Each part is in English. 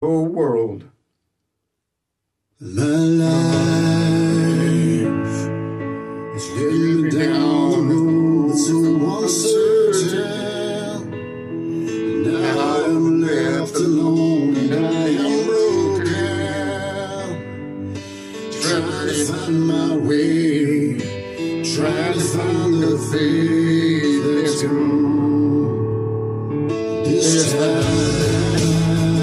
whole world. My life is leading me down the road so uncertain, and now I am left alone and I am broken, trying to find my way, trying to find the faith that's grown. This time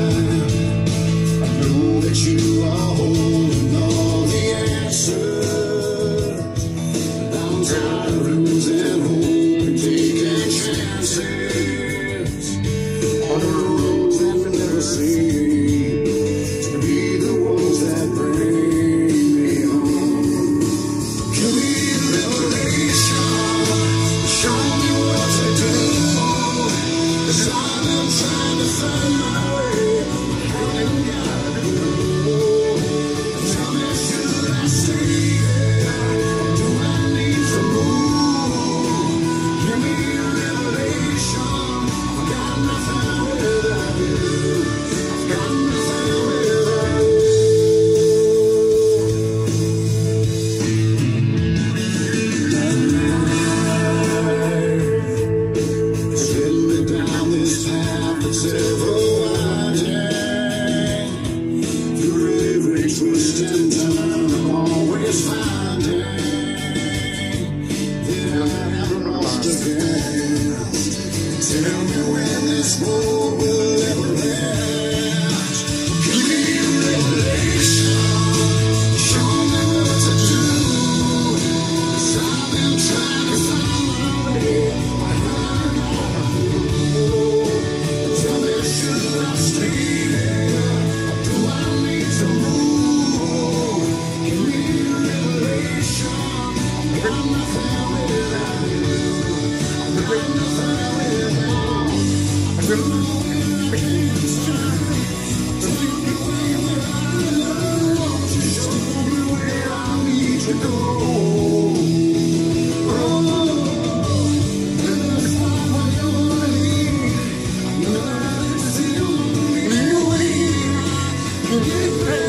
you are holding all the answers. I'm tired of losing hope and taking chances on the roads that we never see, to be the ones that bring me home. Give me a revelation, show me what to do, 'cause I've been trying to find my way, I ain't got a clue. Give me